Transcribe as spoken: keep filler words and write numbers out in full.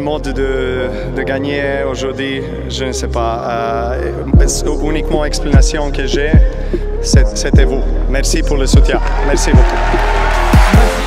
mode de, de gagner aujourd'hui, je ne sais pas. Euh, uniquement l'explication que j'ai, c'était vous. Merci pour le soutien. Merci beaucoup.